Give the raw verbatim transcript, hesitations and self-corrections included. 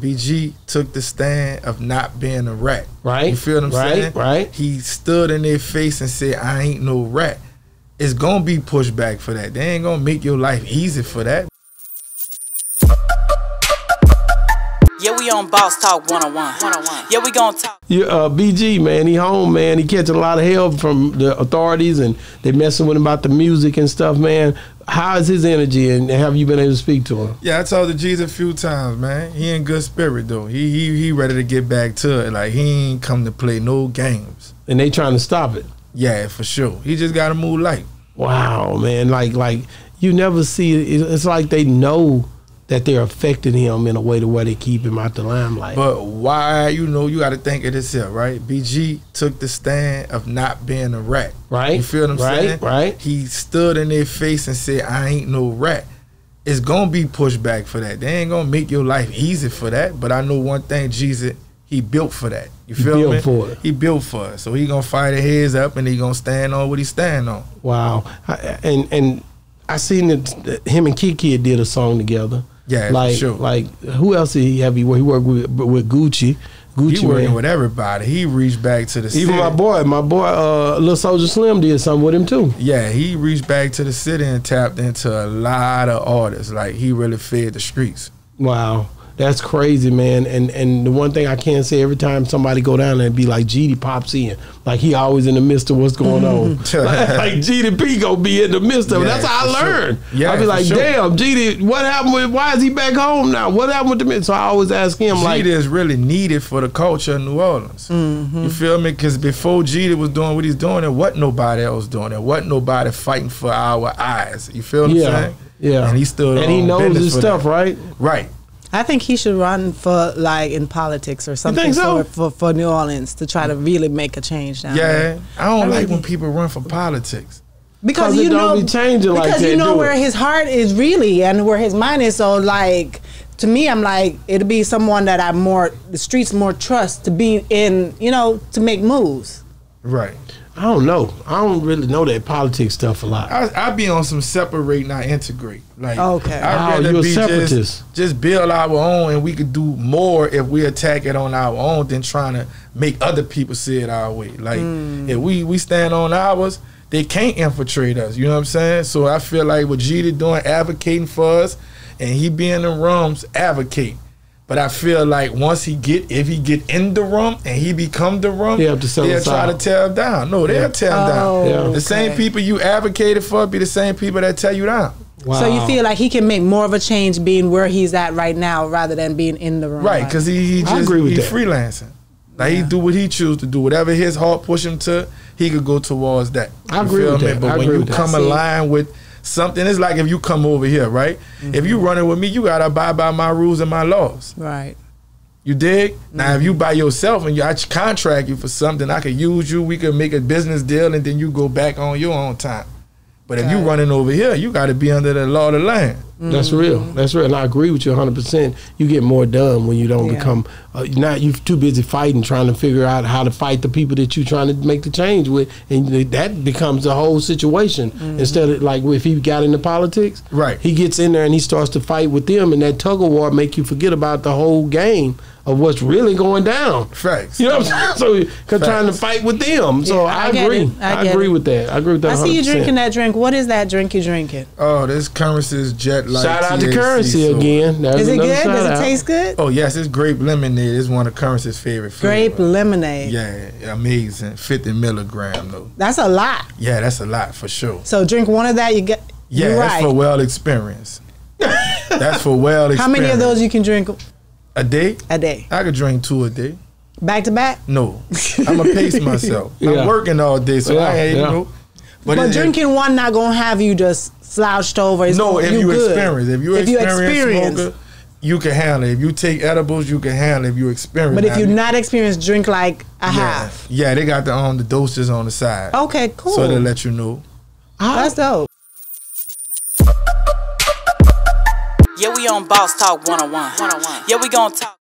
B G took the stand of not being a rat. Right. You feel what I'm right, saying? Right. He stood in their face and said, I ain't no rat. It's gonna be pushback for that. They ain't gonna make your life easy for that. Yeah, we on Boss Talk one oh one. Yeah, we gonna talk. Yeah, uh, B G, man, he home, man. He catching a lot of help from the authorities and they messing with him about the music and stuff, man. How is his energy, and have you been able to speak to him? Yeah, I told the G's a few times, man. He in good spirit, though. He he he ready to get back to it. Like, he ain't come to play no games. And they trying to stop it? Yeah, for sure. He just got to move light. Wow, man. Like, like you never see it. It's like they know that they're affecting him in a way to where they keep him out the limelight. But why, you know, you got to think of this here, right? B G took the stand of not being a rat. Right. You feel what I'm right, saying? Right. He stood in their face and said, I ain't no rat. It's going to be pushback for that. They ain't going to make your life easy for that. But I know one thing, Geezy, he built for that. You feel me? He built for it. He built for it. So he going to fight his heads up and he going to stand on what he stand on. Wow. I, and, and I seen that him and Kiki did a song together. Yeah, like, for sure. Like, who else did he have? He worked with, with Gucci. Gucci, he working man. with everybody. He reached back to the city. Even my boy, my boy, uh, Lil Soulja Slim did something with him, too. Yeah, he reached back to the city and tapped into a lot of artists. Like, he really fed the streets. Wow. That's crazy, man. And and the one thing I can't say, every time somebody go down there and be like, G D pops in. Like, he always in the midst of what's going on. like, like, G D P gonna be in the midst of it. Yeah, that's how I learned. Sure. Yeah, I be like, sure. damn, G D, what happened with, why is he back home now? What happened with the midst? So I always ask him, G D like. G D is really needed for the culture in New Orleans. Mm-hmm. You feel me? Because before G D was doing what he's doing, there wasn't nobody else doing it. Wasn't nobody fighting for our eyes. You feel what yeah, I'm saying? Yeah. And he still And he knows his stuff, that. right? Right. I think he should run for, like, in politics or something so? for, for for New Orleans to try to really make a change down yeah. there. I don't I like mean, when people run for politics. Because you know, be changing because like that, you know where it. his heart is really and where his mind is. So, like, to me, I'm like, it'll be someone that I more, the streets more trust to be in, you know, to make moves. Right. I don't know. I don't really know that politics stuff a lot. I, I be on some separate, not integrate. Like, okay. I'd rather oh, be just, just build our own, and we could do more if we attack it on our own than trying to make other people see it our way. Like, mm. if we, we stand on ours, they can't infiltrate us. You know what I'm saying? So I feel like what G D doing, advocating for us, and he be in the rooms, advocating. But I feel like once he get, if he get in the room and he become the room, they'll try to tear him down. No, they'll yeah. tear him oh, down. Yeah. The okay. same people you advocated for be the same people that tear you down. Wow. So you feel like he can make more of a change being where he's at right now rather than being in the room. Right, because right? he, he just agree with he that. freelancing. Like yeah. he do what he choose to do. Whatever his heart push him to, he could go towards that. I agree with me? that. But I when you come aligned with something, it's like if you come over here, right? Mm-hmm. If you running with me, you gotta abide by my rules and my laws. Right. You dig? Mm-hmm. Now, if you by yourself and you, I contract you for something, I could use you, we could make a business deal, and then you go back on your own time. But if you running over here, you gotta be under the law of the land. Mm-hmm. That's real. That's real. And I agree with you one hundred percent. You get more done when you don't yeah. become, uh, not you're too busy fighting, trying to figure out how to fight the people that you're trying to make the change with. And that becomes the whole situation. Mm-hmm. Instead of like if he got into politics, right. he gets in there and he starts to fight with them, and that tug of war make you forget about the whole game of what's really going down. Facts. You know what I'm saying? So you're trying to fight with them. So yeah, I, I agree. I, I agree with that. I agree with that I one hundred percent. See you drinking that drink. What is that drink you drinking? Oh, this Currency's Jet Light. Shout out T H C, to Currency so. again. That's is it good? Does it out. taste good? Oh, yes. It's grape lemonade. It's one of Currency's favorite flavors. Grape lemonade. Yeah, amazing. fifty milligram though. That's a lot. Yeah, that's a lot for sure. So drink one of that, you get Yeah, that's right. for well experience. That's for well experience. How many of those you can drink? A day? A day. I could drink two a day. Back to back? No. I'm going to pace myself. yeah. I'm working all day, so yeah, I ain't, yeah. you know. But, but it, drinking it, one not going to have you just slouched over. It's no, if you, you experience. If you if experience, experience smoker, you can handle it. If you take edibles, you can handle it. If you experience. But if you're not experienced, drink like a yeah. half. Yeah, they got the, um, the doses on the side. Okay, cool. So they'll let you know. Oh. That's dope. Yeah, we on Boss Talk one oh one. Yeah, we gonna talk.